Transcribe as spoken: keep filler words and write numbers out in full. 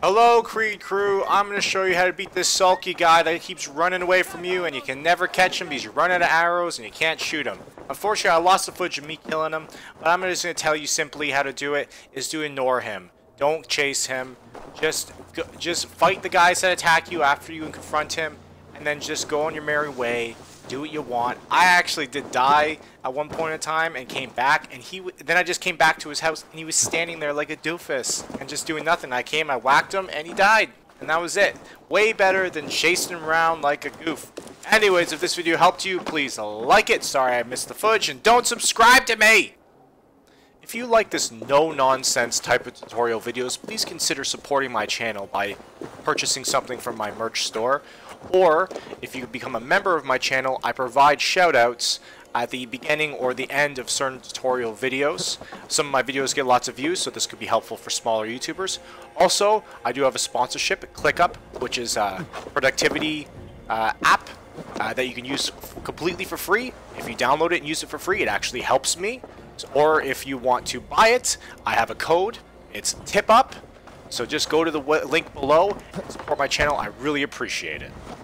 Hello, Creed Crew. I'm going to show you how to beat this sulky guy that keeps running away from you, and you can never catch him because you run out of arrows and you can't shoot him. Unfortunately, I lost the footage of me killing him, but I'm just going to tell you simply how to do it is to ignore him. Don't chase him. Just, go, just fight the guys that attack you after you and confront him, and then just go on your merry way. Do what you want. I actually did die at one point in time and came back, and he w then I just came back to his house and he was standing there like a doofus and just doing nothing. I came, I whacked him, and he died, and that was it. Way better than chasing him around like a goof. Anyways, if this video helped you, please like it. Sorry I missed the footage, and don't subscribe to me. If you like this no-nonsense type of tutorial videos, please consider supporting my channel by purchasing something from my merch store. Or, if you become a member of my channel, I provide shoutouts at the beginning or the end of certain tutorial videos. Some of my videos get lots of views, so this could be helpful for smaller YouTubers. Also, I do have a sponsorship at ClickUp, which is a productivity uh, app uh, that you can use completely for free. If you download it and use it for free, it actually helps me. Or if you want to buy it, I have a code. It's TIPUP. So just go to the link below and support my channel. I really appreciate it.